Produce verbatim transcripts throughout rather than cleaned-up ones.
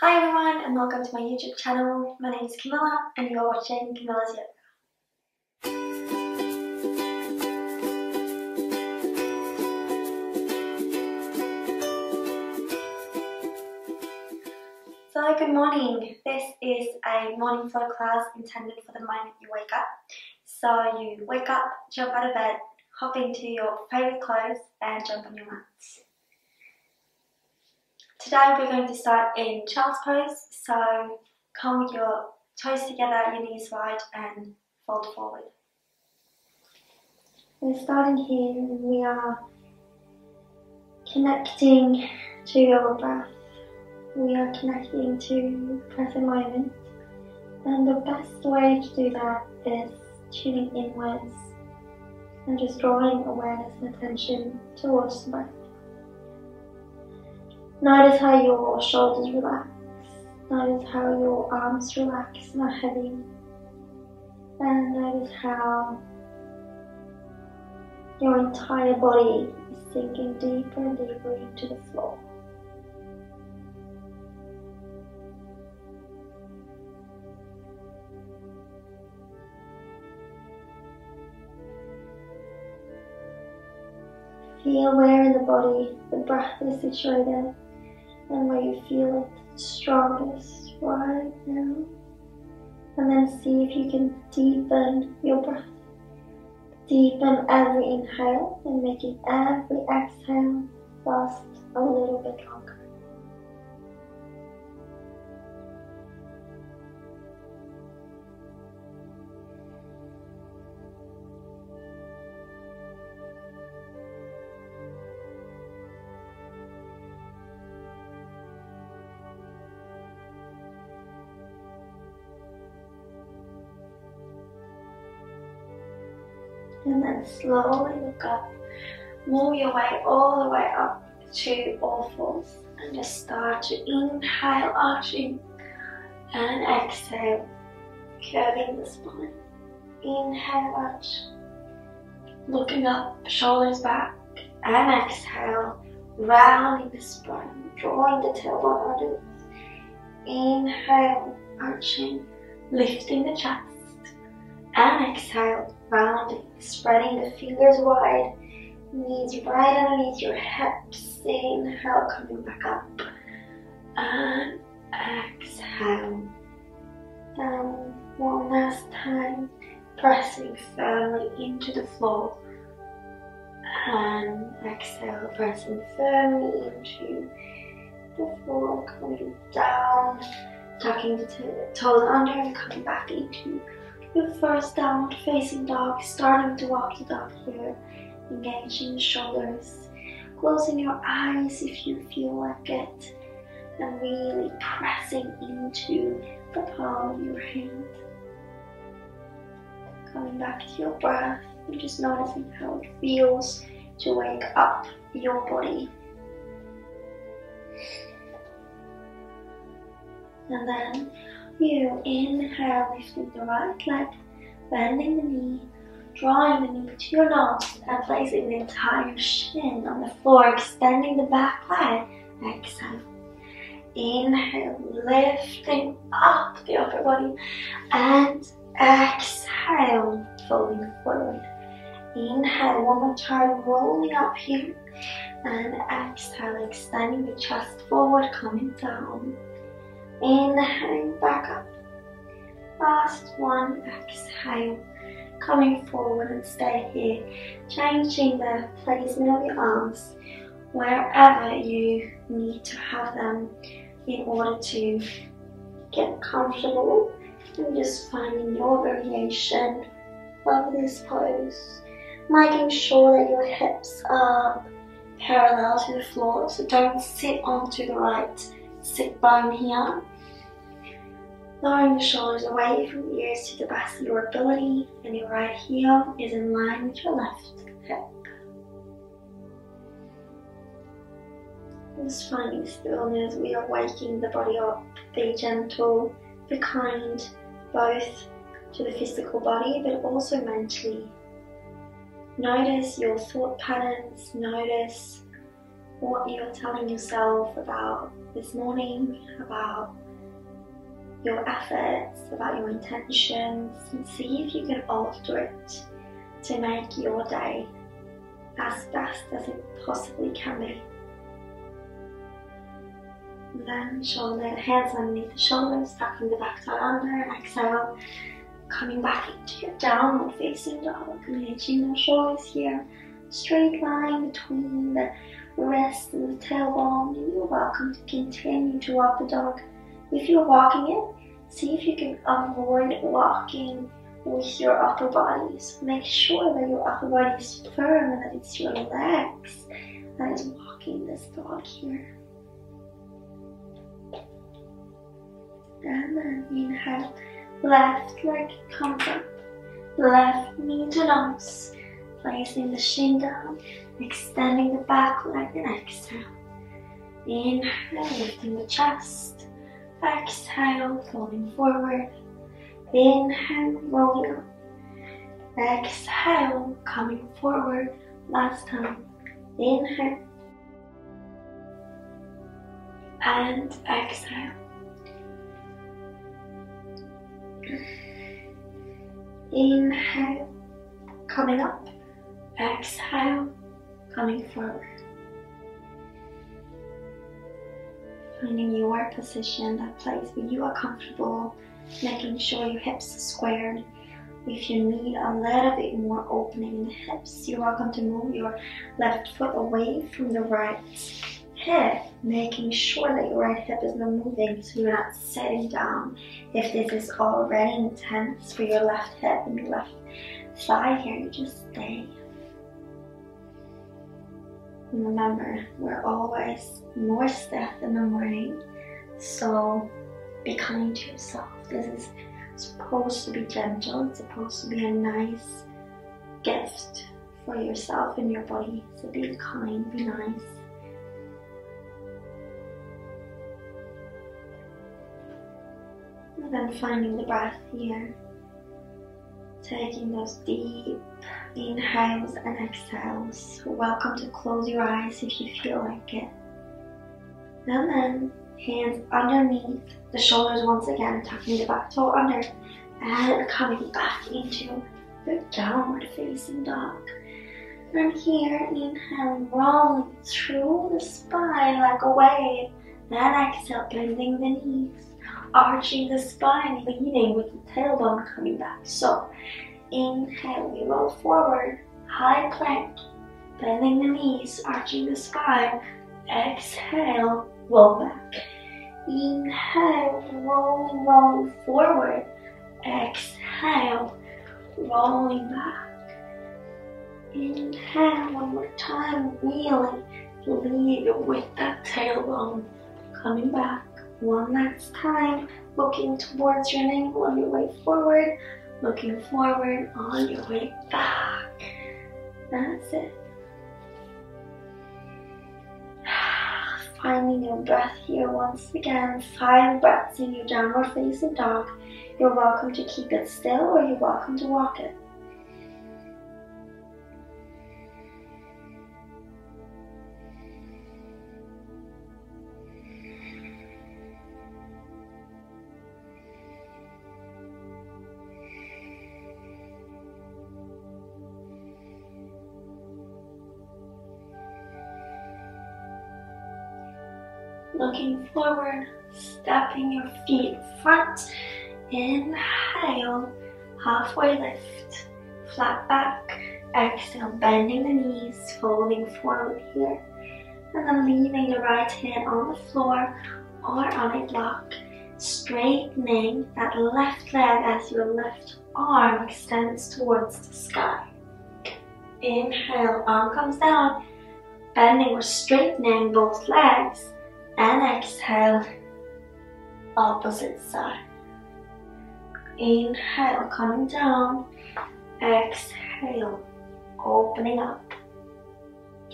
Hi everyone and welcome to my YouTube channel. My name is Kamilla and you're watching Kamilla's Yoga. So good morning. This is a morning flow class intended for the moment you wake up. So you wake up, jump out of bed, hop into your favourite clothes and jump on your mats. Today we're going to start in child's pose, so come with your toes together, your knees wide and fold forward. We're starting here, we are connecting to your breath, we are connecting to the present moment, and the best way to do that is tuning inwards and just drawing awareness and attention towards the breath. Notice how your shoulders relax, notice how your arms relax, not heavy, and notice how your entire body is sinking deeper and deeper into the floor. Feel where in the body the breath is situated, and where you feel it strongest right now, and then see if you can deepen your breath, deepen every inhale and making every exhale last a little bit longer. And then slowly look up, move your way all the way up to all fours and just start to inhale, arching and exhale, curving the spine. Inhale, arch, looking up, shoulders back and exhale, rounding the spine, drawing the tailbone outwards. Inhale, arching, lifting the chest. And exhale, rounding, spreading the fingers wide, knees right underneath your hips, inhale, coming back up, and exhale, down, one last time, pressing firmly into the floor, and exhale, pressing firmly into the floor, coming down, tucking the toes under and coming back into your first downward facing dog, starting to walk the dog here, engaging the shoulders, closing your eyes if you feel like it, and really pressing into the palm of your hand. Coming back to your breath and just noticing how it feels to wake up your body. And then you inhale, lifting the right leg, bending the knee, drawing the knee to your nose and placing the entire shin on the floor, extending the back leg. Exhale. Inhale, lifting up the upper body and exhale, folding forward. Inhale, one more time, rolling up here and exhale, extending the chest forward, coming down. Inhale, back up, last one, exhale, coming forward and stay here, changing the placement of your arms wherever you need to have them in order to get comfortable and just finding your variation of this pose, making sure that your hips are parallel to the floor, so don't sit onto the right sit bone here, lowering the shoulders away from the ears to the best of your ability, and your right heel is in line with your left hip. Just finding stillness, we are waking the body up, be gentle, be kind, both to the physical body but also mentally. Notice your thought patterns, notice what you're telling yourself about this morning, about your efforts, about your intentions, and see if you can alter it to make your day as best as it possibly can be. And then shoulder, hands underneath the shoulders, tucking the back side under, and exhale, coming back into your downward facing dog, and hitching the shoulders here, straight line between the wrist and the tailbone, and you're welcome to continue to walk the dog. If you're walking it, see if you can avoid walking with your upper body. So make sure that your upper body is firm and that it's your legs that is walking this dog here. And then inhale, left leg comes up, left knee to nose, placing the shin down, extending the back leg, and exhale. Inhale, lifting the chest, exhale, folding forward. Inhale, rolling up. Exhale, coming forward. Last time. Inhale. And exhale. Inhale, coming up. Exhale, coming forward. Finding your position, that place where you are comfortable, making sure your hips are squared. If you need a little bit more opening in the hips, you're welcome to move your left foot away from the right hip, making sure that your right hip is not moving, so you're not sitting down. If this is already intense for your left hip and your left thigh here, you just stay. And remember, we're always more stiff in the morning, so be kind to yourself. This is supposed to be gentle. It's supposed to be a nice gift for yourself and your body. So be kind, be nice. And then finding the breath here. Taking those deep inhales and exhales. You're welcome to close your eyes if you feel like it. And then hands underneath the shoulders once again, tucking the back toe under, and coming back into your downward facing dog. From here, inhaling, rolling through the spine like a wave. Then exhale, bending the knees, arching the spine, leaning with the tailbone coming back. So, inhale, we roll forward, high plank, bending the knees, arching the spine. Exhale, roll back. Inhale, rolling, rolling forward. Exhale, rolling back. Inhale, one more time, wheeling. Lead with that tailbone. Coming back. One last time, looking towards your navel on your way forward. Looking forward on your way back. That's it. Finding your breath here once again. Five breaths in your downward facing dog. You're welcome to keep it still, or you're welcome to walk it. Looking forward, stepping your feet front, inhale, halfway lift, flat back, exhale, bending the knees, folding forward here, and then leaving the right hand on the floor or on a block, straightening that left leg as your left arm extends towards the sky. Inhale, arm comes down, bending or straightening both legs. And exhale, opposite side. Inhale, coming down. Exhale, opening up.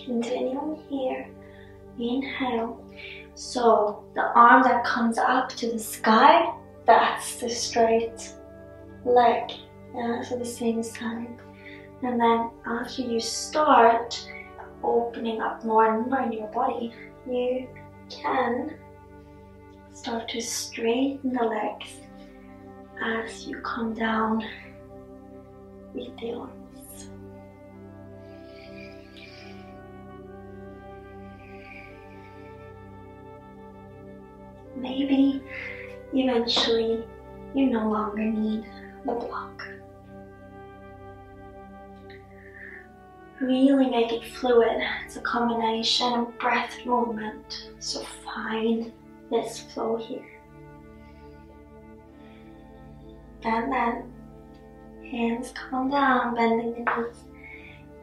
Continuing here. Inhale. So the arm that comes up to the sky, that's the straight leg. Yeah, so the same side. And then after you start, opening up more and more in your body, you can start to straighten the legs as you come down with the arms. Maybe eventually you no longer need the block. Really make it fluid. It's a combination of breath movement, so find this flow here. And then hands come down, bending the knees.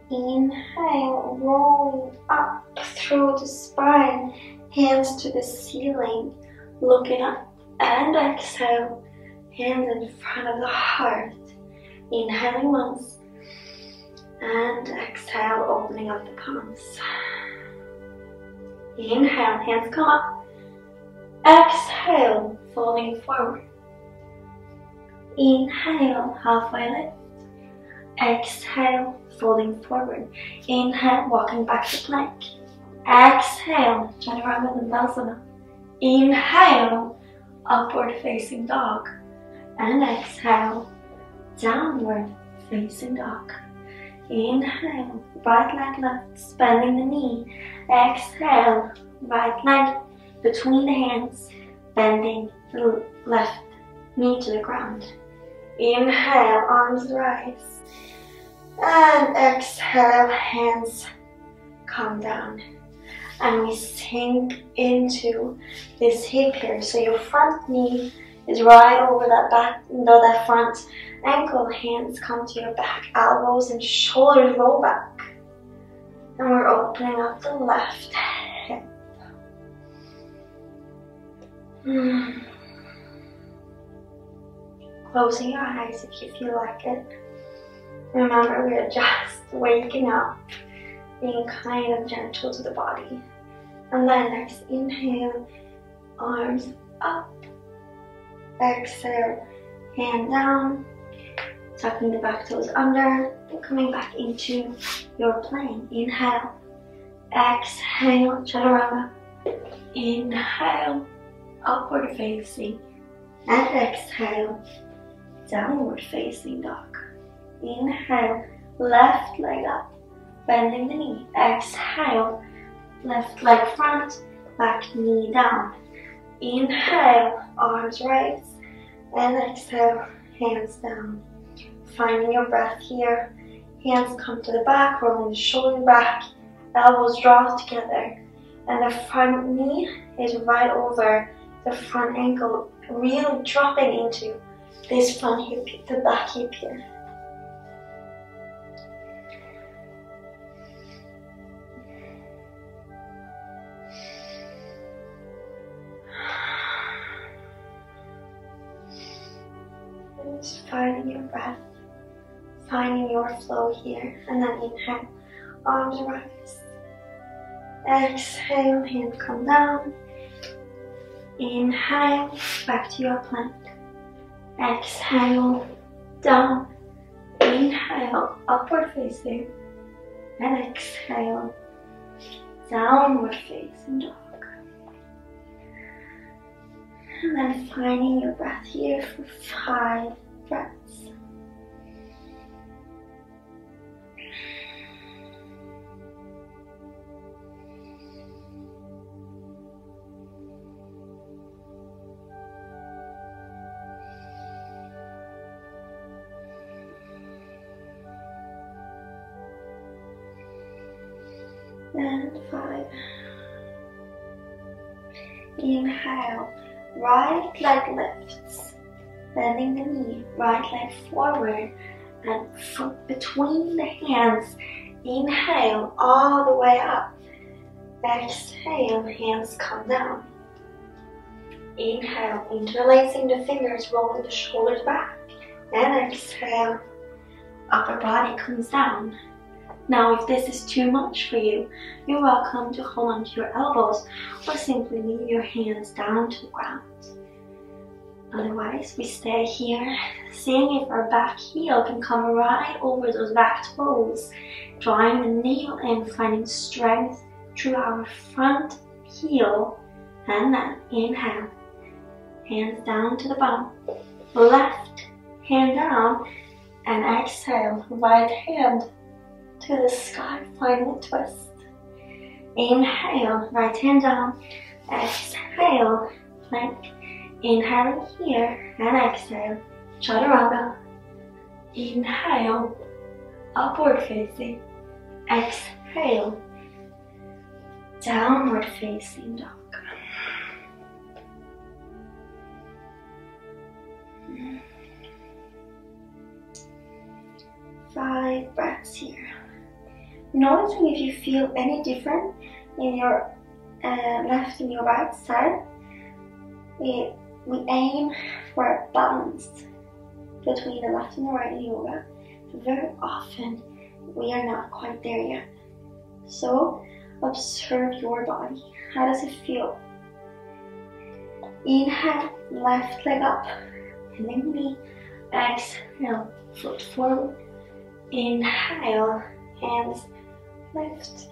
Inhale, rolling up through the spine, hands to the ceiling, looking up. And exhale, hands in front of the heart. Inhaling once. And exhale, opening up the palms. Inhale, hands come up. Exhale, folding forward. Inhale, halfway lift. Exhale, folding forward. Inhale, walking back to plank. Exhale, Chaturanga Dandasana. Inhale, upward facing dog. And exhale, downward facing dog. Inhale, right leg left, bending the knee. Exhale, right leg between the hands, bending the left knee to the ground. Inhale, arms rise. And exhale, hands come down. And we sink into this hip here. So your front knee is right over that back, no, that front ankle. Hands come to your back, elbows and shoulders roll back. And we're opening up the left hip. Mm. Closing your eyes if you feel like it. Remember, we are just waking up, being kind of gentle to the body. And then next inhale, arms up. Exhale, hand down, tucking the back toes under, and coming back into your plane. Inhale, exhale, Chaturanga. Inhale, upward facing, and exhale, downward facing dog. Inhale, left leg up, bending the knee. Exhale, left leg front, back knee down. Inhale, arms rise, and exhale, hands down. Finding your breath here. Hands come to the back, rolling the shoulder back, elbows draw together, and the front knee is right over the front ankle, really dropping into this front hip, the back hip here. Just finding your breath, finding your flow here, and then inhale, arms rise. Exhale, hands come down. Inhale, back to your plank. Exhale, down. Inhale, upward facing, and exhale, downward facing dog. And then finding your breath here for five breaths. And five. Inhale. Right leg lifts, bending the knee, right leg forward, and foot between the hands. Inhale, all the way up. Exhale, hands come down. Inhale, interlacing the fingers, rolling the shoulders back. And exhale, upper body comes down. Now, if this is too much for you, you're welcome to hold onto your elbows or simply leave your hands down to the ground. Otherwise, we stay here, seeing if our back heel can come right over those back toes, drawing the navel in, finding strength through our front heel, and then inhale, hands down to the bum, left hand down, and exhale, right hand to the sky, finding a twist. Inhale, right hand down, exhale, plank. Inhaling here and exhale, chaturanga. Inhale, upward facing. Exhale, downward facing dog. Five breaths here. Noticing if you feel any different in your uh, left and your right side. We We aim for a balance between the left and the right in yoga. Very often, we are not quite there yet. So, observe your body. How does it feel? Inhale, left leg up, bending knee. Exhale, foot forward. Inhale, hands lift.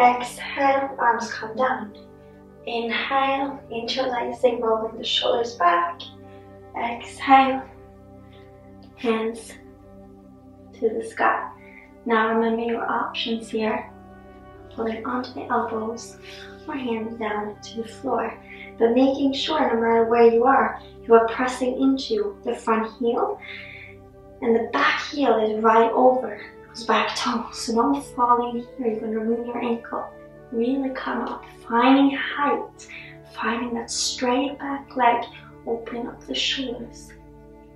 Exhale, arms come down. Inhale, interlacing, rolling the shoulders back. Exhale, hands to the sky. Now remember your options here. Pulling onto the elbows or hands down to the floor. But making sure no matter where you are, you are pressing into the front heel. And the back heel is right over those back toes. So don't fall in here, you're going to ruin your ankle. Really come up, finding height, finding that straight back leg, opening up the shoulders.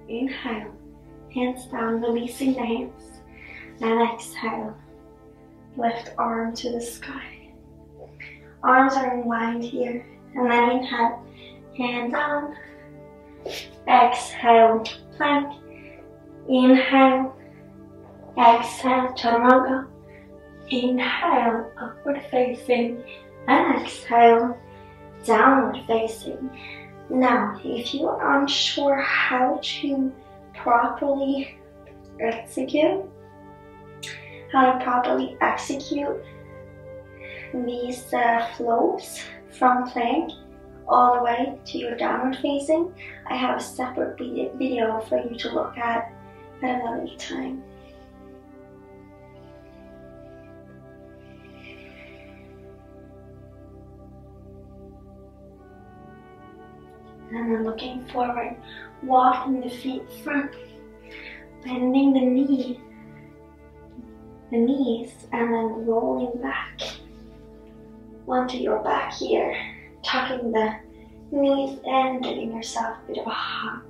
Inhale, hands down, releasing the hands. Then exhale, left arm to the sky. Arms are aligned here. And then inhale, hand down. Exhale, plank. Inhale, exhale, chaturanga. Inhale, upward facing, and exhale, downward facing. Now, if you are unsure how to properly execute, how to properly execute these uh, flows from plank all the way to your downward facing, I have a separate video for you to look at at another time. And then looking forward, walking the feet front, bending the knee, the knees, and then rolling back onto your back here, tucking the knees in, giving yourself a bit of a hug.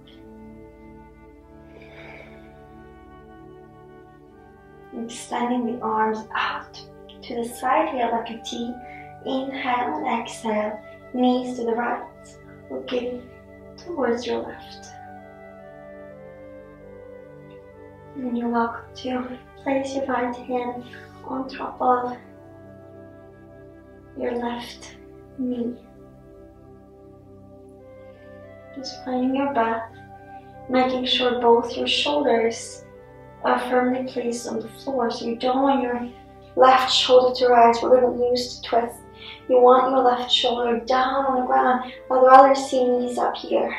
Extending the arms out to the side here like a T. Inhale and exhale, knees to the right. Looking towards your left. And you're welcome to place your right hand on top of your left knee. Just finding your breath, making sure both your shoulders are firmly placed on the floor. So you don't want your left shoulder to rise. We're going to use the twist. You want your left shoulder down on the ground. I'd rather see knees up here.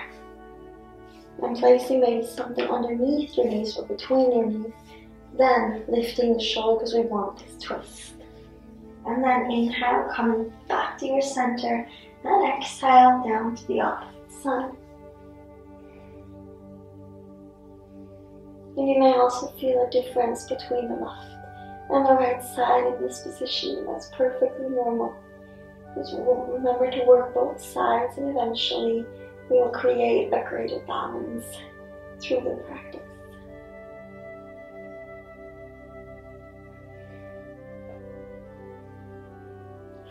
I'm placing maybe something underneath your knees or between your knees. Then lifting the shoulder because we want this twist. And then inhale, coming back to your center. And exhale down to the opposite side. And you may also feel a difference between the left and the right side in this position. That's perfectly normal. Just remember to work both sides, and eventually we will create a greater balance through the practice.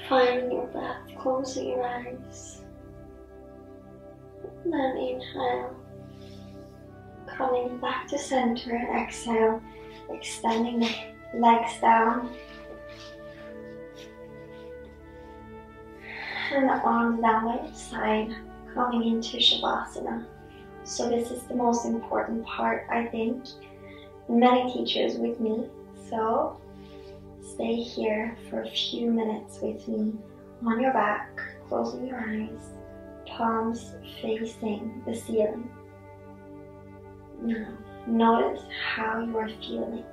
Finding your breath, closing your eyes. And then inhale, coming back to center, and exhale, extending the legs down. And the arms down by your side, coming into Shavasana. So this is the most important part, I think. Many teachers with me, so stay here for a few minutes with me on your back, closing your eyes, palms facing the ceiling. Now, notice how you are feeling.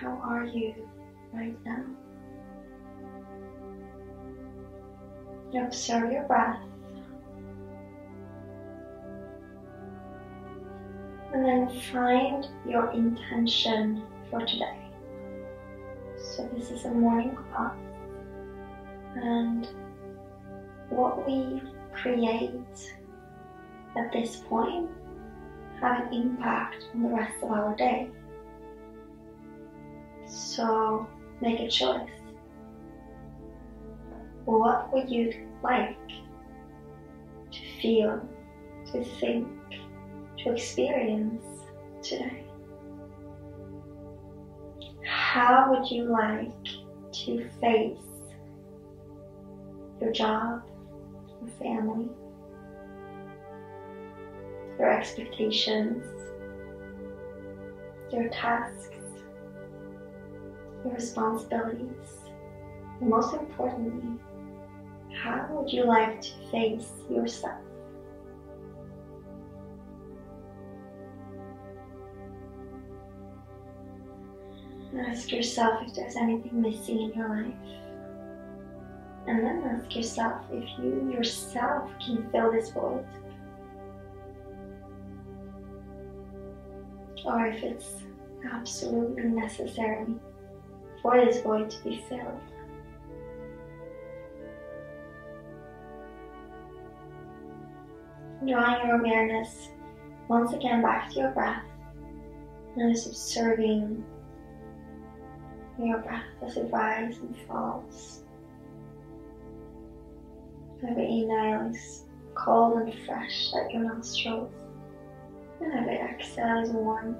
How are you right now? You observe your breath. And then find your intention for today. So this is a morning class, and what we create at this point have an impact on the rest of our day. So make a choice. What would you like to feel, to think, to experience today? How would you like to face your job, your family, your expectations, your tasks, your responsibilities? And most importantly, how would you like to face yourself? Ask yourself if there's anything missing in your life. And then ask yourself if you yourself can fill this void. Or if it's absolutely necessary for this void to be filled. Drawing your awareness once again back to your breath. Notice observing your breath as it rises and falls. Every inhale is cold and fresh at your nostrils, and every exhale is warm.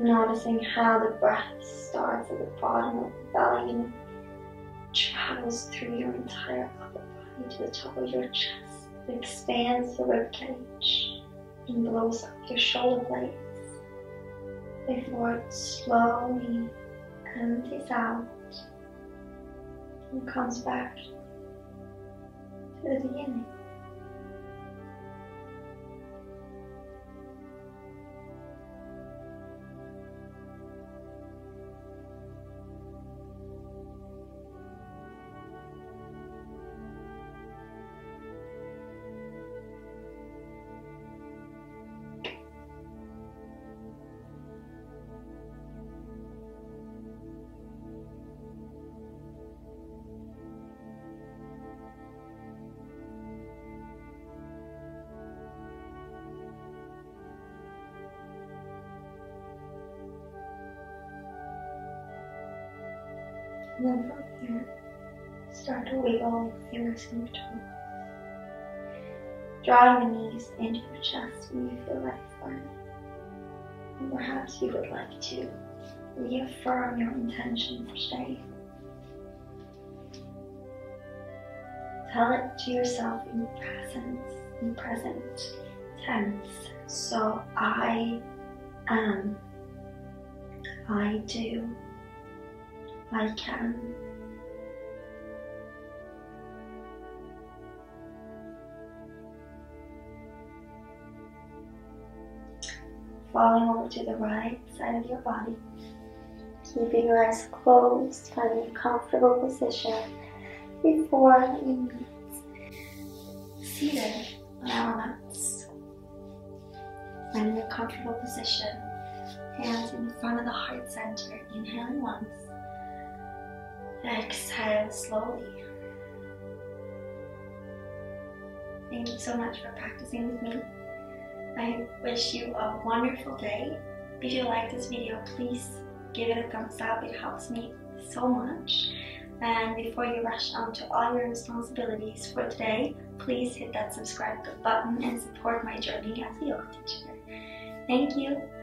Noticing how the breath starts at the bottom of the belly and travels through your entire upper body to the top of your chest. It expands the ribcage and blows up your shoulder blades before it slowly empties out and comes back to the beginning. And then from here, start to wiggle your fingers and your toes. Draw your knees into your chest when you feel ready for it. And perhaps you would like to reaffirm your intention for today. Tell it to yourself in presence, in present tense. So I am, I do, I can. Falling over to the right side of your body, keeping your eyes closed, finding a comfortable position before you get seated on our mats. Finding a comfortable position, hands in front of the heart center, inhaling once. Exhale slowly. Thank you so much for practicing with me. I wish you a wonderful day. If you like this video, please give it a thumbs up. It helps me so much. And before you rush on to all your responsibilities for today, please hit that subscribe button and support my journey as a yoga teacher. Thank you.